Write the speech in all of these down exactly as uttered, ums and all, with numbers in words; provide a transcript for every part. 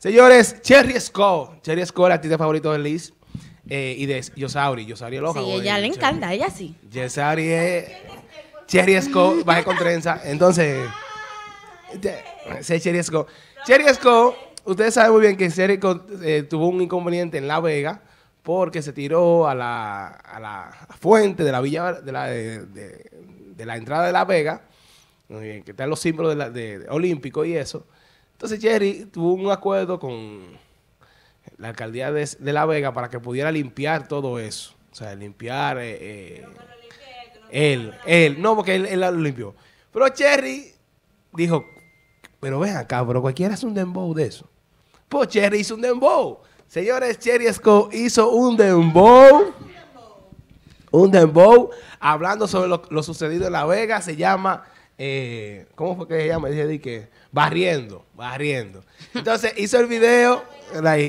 Señores, Cherry Scott. Cherry Scott, el artista favorito de Liz eh, y de Yosauri. Yosauri Eloja. Sí, ella le encanta, ella sí. Yosauri es... Cherry Scott, baje con trenza. Entonces... Cherry Scott. Cherry Scott, ustedes saben muy bien que Cherry Scott eh, tuvo un inconveniente en La Vega porque se tiró a la, a la fuente de la villa de la, de, de, de la entrada de La Vega, que están los símbolos de la, de, de olímpicos y eso. Entonces Cherry tuvo un acuerdo con la alcaldía de, de La Vega para que pudiera limpiar todo eso. O sea, limpiar eh, eh, él, él. No, porque él, él lo limpió. Pero Cherry dijo, pero ven acá, pero cualquiera hace un dembow de eso. Pues Cherry hizo un dembow. Señores, Cherry Scott hizo un dembow. Un dembow. Hablando sobre lo, lo sucedido en La Vega. Se llama, eh, ¿cómo fue que se llama? Dije que barriendo, barriendo. Entonces hizo el video,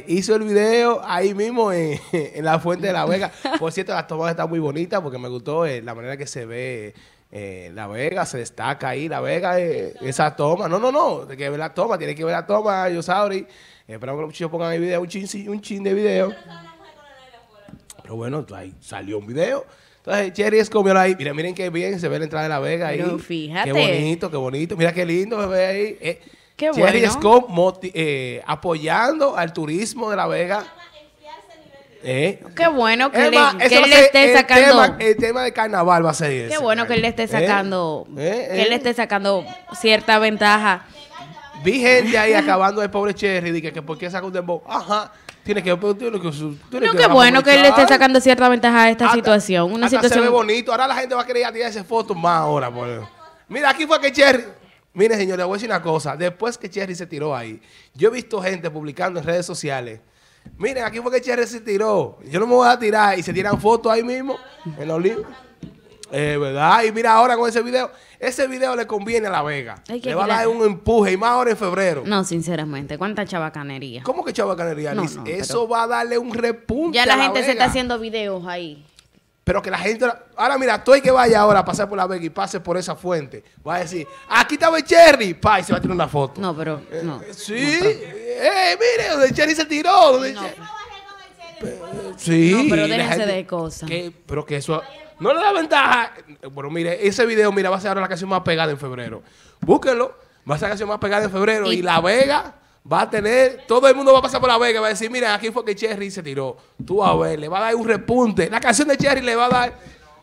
hizo el video ahí mismo en, en la fuente de La Vega. Por cierto, las tomas están muy bonitas porque me gustó eh, la manera que se ve. Eh, Eh, La Vega, se destaca ahí, La Vega, eh, esa toma, no, no, no, tiene que ver la toma, tiene que ver la toma, Yosauri, esperamos que los muchachos pongan el video, un chin, un chin de video, pero bueno, ahí salió un video, entonces Cherry es comió ahí, miren, miren qué bien se ve la entrada de La Vega ahí, pero fíjate, qué bonito, qué bonito, mira qué lindo se ve ahí, eh, qué Cherry bueno. Scott moti eh, apoyando al turismo de La Vega. Eh. Qué bueno que, Emma, le, que él le esté el sacando tema, el tema de carnaval va a ser ese. Qué bueno que él le esté sacando eh, eh, que él le esté sacando eh. cierta ventaja. Vi gente ahí acabando el pobre Cherry, dije que por qué saca un dembow. Ajá, tiene que tiene que, tiene no, que qué bueno que él le esté sacando cierta ventaja a esta hasta, situación, una situación se ve bonito. Ahora la gente va a querer tirarse fotos más ahora, por... Mira, aquí fue que Cherry. Mire, señores, voy a decir una cosa, después que Cherry se tiró ahí, yo he visto gente publicando en redes sociales: miren, aquí fue que Cherry se tiró. Yo no me voy a tirar. Y se tiran fotos ahí mismo, en los libros. Eh, ¿Verdad? Y mira ahora con ese video. Ese video le conviene a La Vega. Le va a dar un empuje. Y más ahora en febrero. No, sinceramente. ¿Cuánta chabacanería? ¿Cómo que chabacanería? No, no, eso va a darle un repunte. Ya la, a la gente Vega. Se está haciendo videos ahí. Pero que la gente... Ahora mira, tú hay que vaya ahora a pasar por La Vega y pase por esa fuente. Va a decir, aquí estaba el Cherry. Pa, y se va a tirar una foto. No, pero... No, eh, sí. No, pero... ¡Eh, mire! Donde el Cherry se tiró. Donde no. Cherry. Pero, sí. No, pero déjense gente, de cosas. Que, pero que eso... No le da ventaja. Bueno, mire, ese video, mira, va a ser ahora la canción más pegada en febrero. Búsquenlo. Va a ser la canción más pegada en febrero. Y, y La Vega va a tener... Todo el mundo va a pasar por La Vega y va a decir, mira, aquí fue que Cherry se tiró. Tú a ver, le va a dar un repunte. La canción de Cherry le va a dar...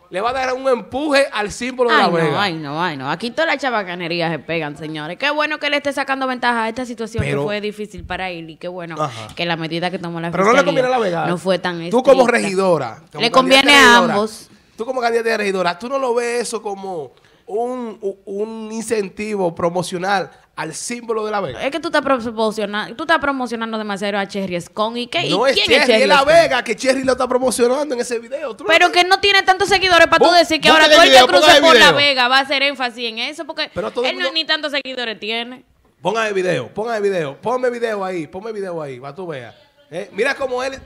Le va a dar un empuje al símbolo de La Vega. Ay, no, ay, no. Aquí todas las chabacanerías se pegan, señores. Qué bueno que le esté sacando ventaja a esta situación que fue difícil para él. Y qué bueno que la medida que tomó la Pero no le conviene a La Vega. No fue tan estricta. Tú como regidora. Le conviene a ambos. Tú como candidata de regidora, tú no lo ves eso como un, un incentivo promocional al símbolo de La Vega. Es que tú estás promocionando, tú estás promocionando demasiado a Cherry Scott. ¿Y qué? No, ¿y quién es Cherry? Es La Vega, que Cherry lo está promocionando en ese video. Pero no que no tiene tantos seguidores para tú decir que ahora todo el que cruce por La Vega va a hacer énfasis en eso, porque él mundo... no ni tantos seguidores tiene. Ponga el video, ponga el video, ponme video ahí, ponme video ahí, va tú veas. Eh, mira cómo él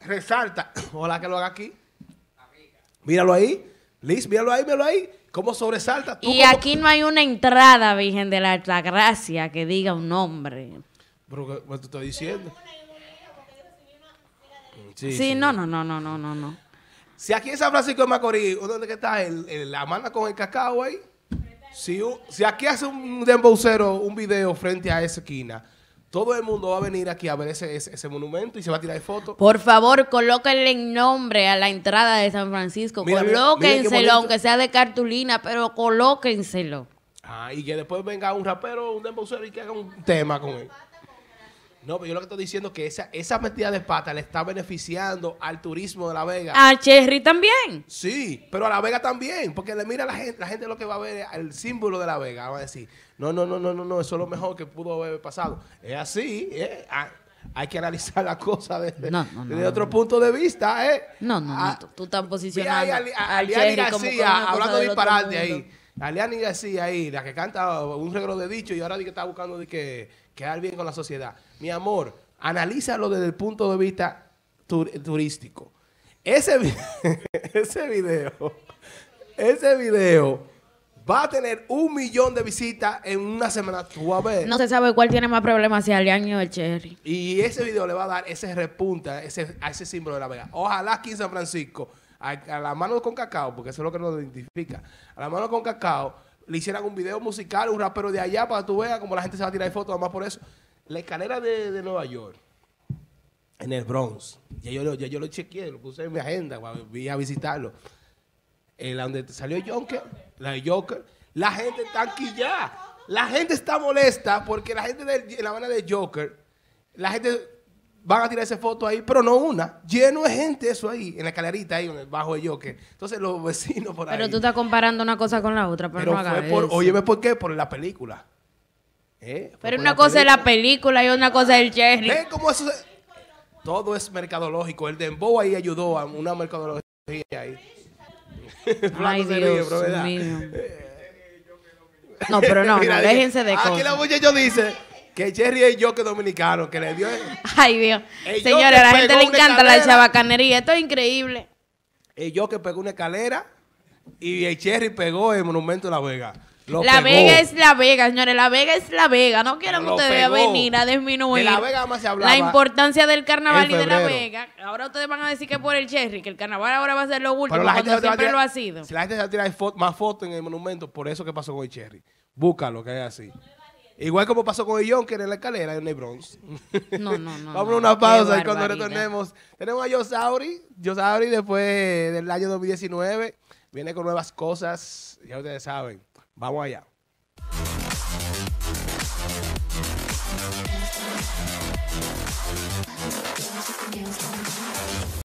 resalta. Ojalá que lo haga aquí. Míralo ahí. Liz, míralo ahí, míralo ahí. ¿Cómo sobresalta? ¿Tú y cómo? Aquí no hay una entrada, Virgen de la Altagracia, que diga un nombre. Pero, ¿qué te estoy diciendo? Sí, sí, sí, no, no, no, no, no, no. Si aquí en San Francisco de Macorís, ¿dónde está el, el, la manda con el cacao ahí? Si, si aquí hace un dembowcero un video frente a esa esquina, todo el mundo va a venir aquí a ver ese, ese, ese monumento y se va a tirar fotos. Por favor, colóquenle el nombre a la entrada de San Francisco. Mira, colóquenselo, mira, aunque sea de cartulina, pero colóquenselo. Ah, y que después venga un rapero, un dembowcero y que haga un tema con él. No, pero yo lo que estoy diciendo es que esa, esa metida de pata le está beneficiando al turismo de La Vega. A Cherry también. Sí, pero a La Vega también. Porque le mira a la gente, la gente lo que va a ver el símbolo de La Vega. Va a decir, no, no, no, no, no, no, eso es lo mejor que pudo haber pasado. Es así, ¿eh? Hay que analizar la cosa desde, no, no, no, desde no, otro no, punto de vista, ¿eh? No, no, a, no tú, tú estás posicionando a, a, a, a Cherry como García, hablando de disparate ahí. Aliani García ahí, la que canta un regalo de dicho y ahora está buscando de que quedar bien con la sociedad. Mi amor, analízalo desde el punto de vista tur turístico. Ese, vi ese video, ese video va a tener un millón de visitas en una semana. Tú vas a ver. No se sabe cuál tiene más problemas, si Alian o el Cherry. Y ese video le va a dar ese repunta ese, a ese símbolo de La Vega. Ojalá aquí en San Francisco, a, a la mano con cacao, porque eso es lo que nos identifica, a la mano con cacao, le hicieran un video musical, un rapero de allá, para que tú veas como la gente se va a tirar fotos, además por eso. La escalera de, de Nueva York, en el Bronx, ya yo, ya yo lo chequeé, lo puse en mi agenda, voy a visitarlo. Eh, la donde salió Joker, la de Joker, la gente está anquillada, la gente está molesta porque la gente de la banda de Joker, la gente van a tirar esa foto ahí, pero no una, lleno de gente eso ahí, en la escalerita ahí, en el bajo de Joker. Entonces los vecinos por ahí. Pero tú estás comparando una cosa con la otra, pero, pero no hagas fue por, eso. Óyeme, ¿por qué? Por la película. ¿Eh? Pero una cosa es la película y una cosa es el Cherry. ¿Ven cómo eso se... Todo es mercadológico. El dembow ahí ayudó a una mercadología ahí. Ay, Dios mío. No, pero no, mira, no, déjense de cosas. Aquí la muchacha dice que Cherry es yo que dominicano, que le dio... El, ay, Dios. Señores, a la gente le encanta escalera, la chabacanería. Esto es increíble. El yo que pegó una escalera y el Cherry pegó el monumento de La Vega. Lo la pegó. Vega es La Vega, señores. La Vega es La Vega. No quieran ustedes pegó. venir a disminuir de La Vega más se hablaba la importancia del carnaval y de La Vega. Ahora ustedes van a decir que por el Cherry, que el carnaval ahora va a ser lo último, la gente siempre tirar, lo ha sido. Si la gente se va a tirar fo más fotos en el monumento, por eso que pasó con el Cherry. Búscalo, que es así. Igual como pasó con el Jonker en la escalera en el Bronx. No, no, no. Vamos a una pausa y cuando retornemos. Tenemos a Yosauri. Yosauri después del año dos mil diecinueve. Viene con nuevas cosas. Ya ustedes saben. Vamos allá.